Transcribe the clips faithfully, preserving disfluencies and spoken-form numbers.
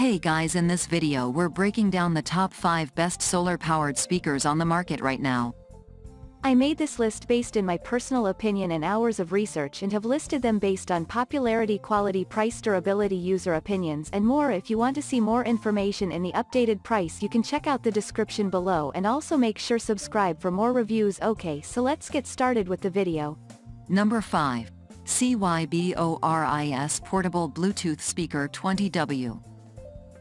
Hey guys, in this video we're breaking down the top five best solar-powered speakers on the market right now. I made this list based in my personal opinion and hours of research and have listed them based on popularity, quality, price, durability, user opinions and more. If you want to see more information in the updated price, you can check out the description below, and also make sure subscribe for more reviews. Okay, so let's get started with the video. Number five. CYBORIS Portable Bluetooth Speaker twenty watt.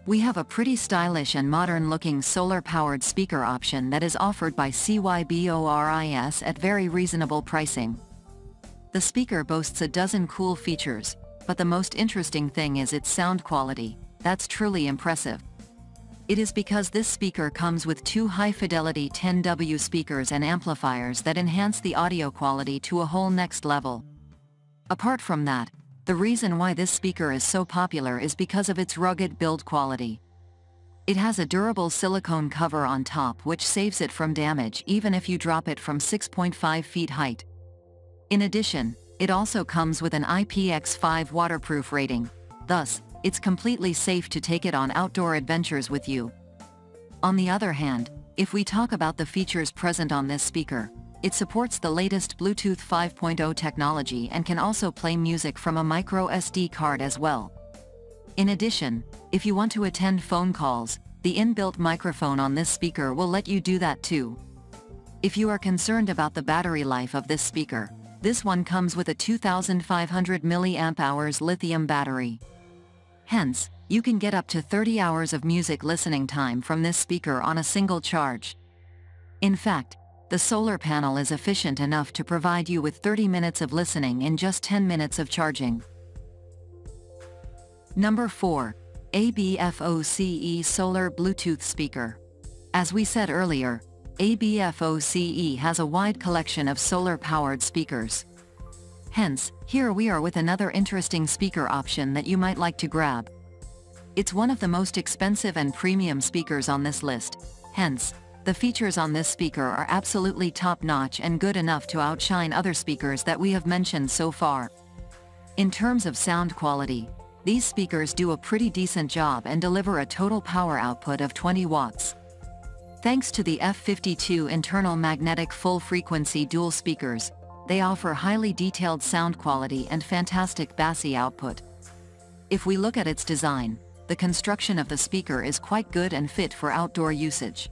We have a pretty stylish and modern-looking solar-powered speaker option that is offered by CYBORIS at very reasonable pricing. The speaker boasts a dozen cool features, but the most interesting thing is its sound quality. That's truly impressive. It is because this speaker comes with two high-fidelity ten watt speakers and amplifiers that enhance the audio quality to a whole next level. Apart from that, the reason why this speaker is so popular is because of its rugged build quality. It has a durable silicone cover on top which saves it from damage even if you drop it from six point five feet height. In addition, it also comes with an I P X five waterproof rating. Thus, it's completely safe to take it on outdoor adventures with you. On the other hand, if we talk about the features present on this speaker, it supports the latest Bluetooth five point oh technology and can also play music from a micro S D card as well. In addition, if you want to attend phone calls, the inbuilt microphone on this speaker will let you do that too. If you are concerned about the battery life of this speaker, this one comes with a two thousand five hundred milliamp hour lithium battery. Hence, you can get up to thirty hours of music listening time from this speaker on a single charge. In fact, the solar panel is efficient enough to provide you with thirty minutes of listening in just ten minutes of charging. Number four. ABFOCE Solar Bluetooth Speaker. As we said earlier, ABFOCE has a wide collection of solar-powered speakers. Hence, here we are with another interesting speaker option that you might like to grab. It's one of the most expensive and premium speakers on this list. Hence, the features on this speaker are absolutely top-notch and good enough to outshine other speakers that we have mentioned so far. In terms of sound quality, these speakers do a pretty decent job and deliver a total power output of twenty watts. Thanks to the F fifty-two internal magnetic full-frequency dual speakers, they offer highly detailed sound quality and fantastic bassy output. If we look at its design, the construction of the speaker is quite good and fit for outdoor usage.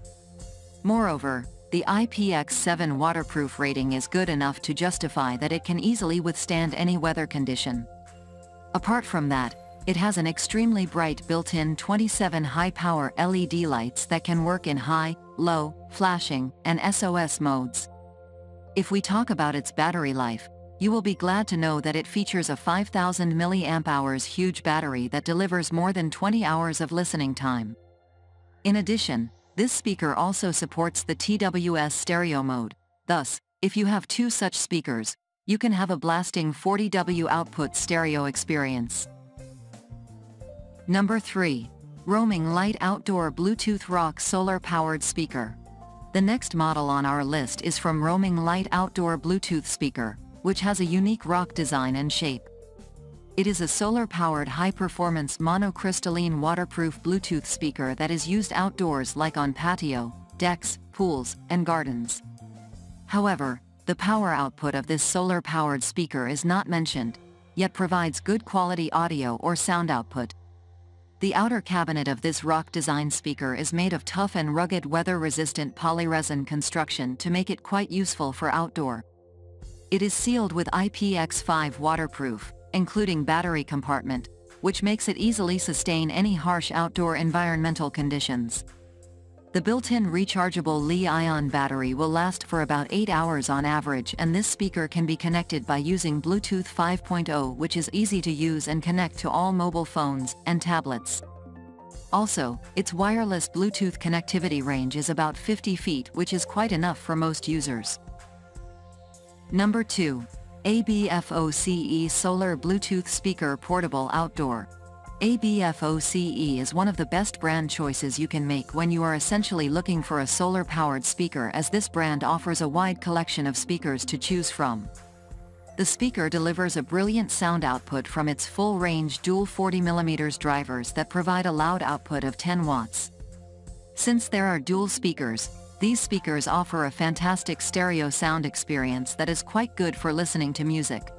Moreover, the I P X seven waterproof rating is good enough to justify that it can easily withstand any weather condition. Apart from that, it has an extremely bright built-in twenty-seven high-power L E D lights that can work in high, low, flashing, and S O S modes. If we talk about its battery life, you will be glad to know that it features a five thousand milliamp hour huge battery that delivers more than twenty hours of listening time. In addition, this speaker also supports the T W S stereo mode. Thus, if you have two such speakers, you can have a blasting forty watt output stereo experience. Number three. Roaming Light Outdoor Bluetooth Rock Solar Powered Speaker. The next model on our list is from Roaming Light Outdoor Bluetooth Speaker, which has a unique rock design and shape. It is a solar-powered high-performance monocrystalline waterproof Bluetooth speaker that is used outdoors like on patio, decks, pools, and gardens. However, the power output of this solar-powered speaker is not mentioned, yet provides good quality audio or sound output. The outer cabinet of this rock design speaker is made of tough and rugged weather-resistant polyresin construction to make it quite useful for outdoor. It is sealed with I P X five waterproof, including battery compartment, which makes it easily sustain any harsh outdoor environmental conditions. The built-in rechargeable Li-ion battery will last for about eight hours on average, and this speaker can be connected by using Bluetooth five point oh, which is easy to use and connect to all mobile phones and tablets. Also, its wireless Bluetooth connectivity range is about fifty feet, which is quite enough for most users. Number two. ABFOCE Solar Bluetooth Speaker Portable Outdoor. ABFOCE is one of the best brand choices you can make when you are essentially looking for a solar-powered speaker, as this brand offers a wide collection of speakers to choose from. the speaker delivers a brilliant sound output from its full-range dual forty millimeter drivers that provide a loud output of ten watts. Since there are dual speakers, these speakers offer a fantastic stereo sound experience that is quite good for listening to music.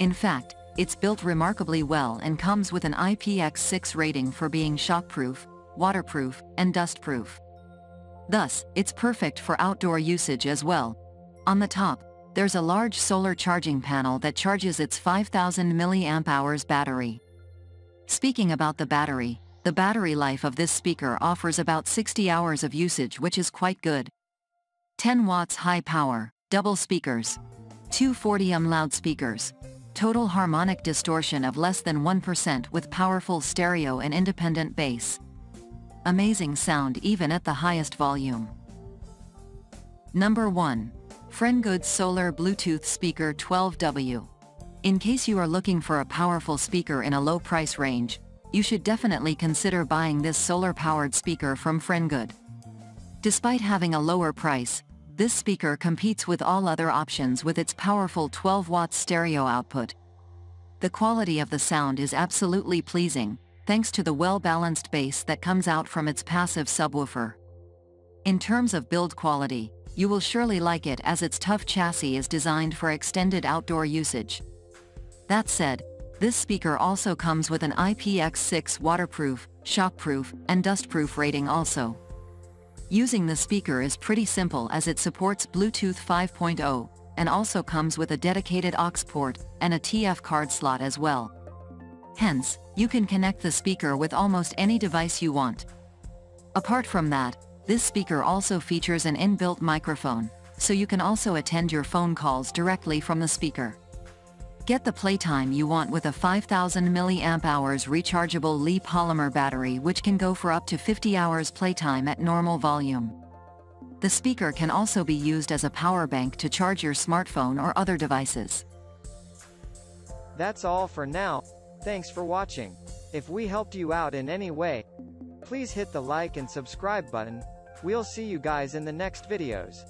In fact, it's built remarkably well and comes with an I P X six rating for being shockproof, waterproof, and dustproof. Thus, it's perfect for outdoor usage as well. On the top, there's a large solar charging panel that charges its five thousand milliamp hour battery. Speaking about the battery, the battery life of this speaker offers about sixty hours of usage, which is quite good. ten watts high power, double speakers, two forty ohm loudspeakers, total harmonic distortion of less than one percent with powerful stereo and independent bass. Amazing sound even at the highest volume. Number one. Friengood Solar Bluetooth Speaker twelve watt. In case you are looking for a powerful speaker in a low price range, you should definitely consider buying this solar-powered speaker from Friengood. Despite having a lower price, this speaker competes with all other options with its powerful twelve watt stereo output. The quality of the sound is absolutely pleasing, thanks to the well-balanced bass that comes out from its passive subwoofer. In terms of build quality, you will surely like it as its tough chassis is designed for extended outdoor usage. That said, this speaker also comes with an I P X six waterproof, shockproof, and dustproof rating also. Using the speaker is pretty simple as it supports Bluetooth five point oh, and also comes with a dedicated aux port, and a T F card slot as well. Hence, you can connect the speaker with almost any device you want. Apart from that, this speaker also features an inbuilt microphone, so you can also attend your phone calls directly from the speaker. Get the playtime you want with a five thousand milliamp hour rechargeable Li polymer battery, which can go for up to fifty hours playtime at normal volume. The speaker can also be used as a power bank to charge your smartphone or other devices. That's all for now. Thanks for watching. If we helped you out in any way, please hit the like and subscribe button. We'll see you guys in the next videos.